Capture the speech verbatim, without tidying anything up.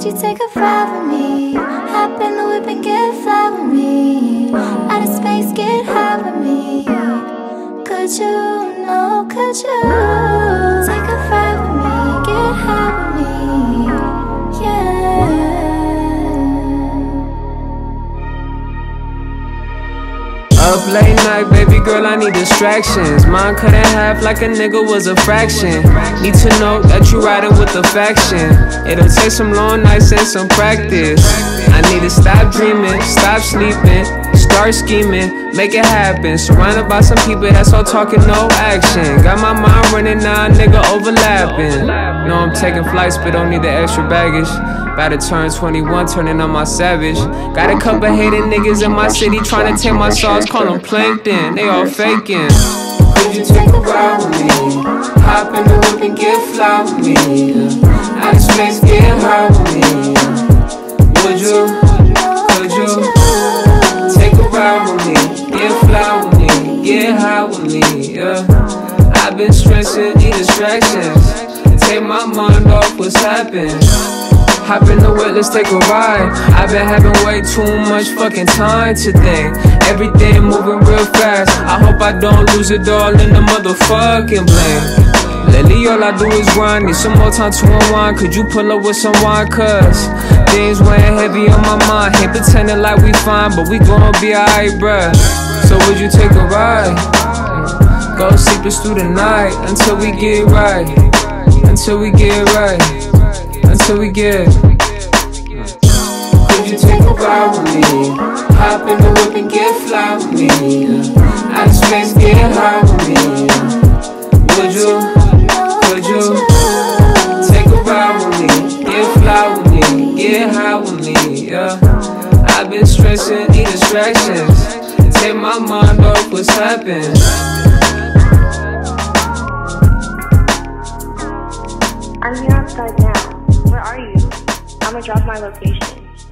Could you take a ride with me? Hop in the whip and get fly with me. Out of space, get high with me. Could you, no, could you take a ride with me, get high with me, yeah. Up late night, baby girl, I need distractions. Mine cut in half like a nigga was a fraction. Need to know that you riding with the faction. It'll take some long nights and some practice. I need to stop dreaming, stop sleeping, start scheming, make it happen. Surrounded by some people that's all talking, no action. Got my mind running now, nigga overlapping. Know I'm taking flights, but don't need the extra baggage. About to turn twenty-one, turning on my savage. Got a couple hated niggas in my city trying to take my sauce, call them plankton. They all faking. Could you take a ride with me? Hop in the whip and get fly with me. Out of space, get high with me. Would you? Could you? Get high with me, yeah. I've been stressing, need distractions. Take my mind off what's happened. Hop in the whip, let's take a ride. I've been having way too much fucking time today. Everything moving real fast. I hope I don't lose it all in the motherfucking blame. Lately all I do is grind, need some more time to unwind. Could you pull up with some wine, cuz things weighing heavy on my mind. Hate pretending like we fine, but we gon' be alright, bruh. So would you take a ride? Go sleep us through the night until we get right. Until we get right. Until we get. Could you take a ride with me? Hop in the whip and get fly with me. Out of space, get high with me. Would you? Could you? Take a ride with me. Get fly with me. Get high with me. Yeah. I've been stressing, need distractions. Take my mind off what's happened. I'm here outside now. Where are you? I'ma drop my location.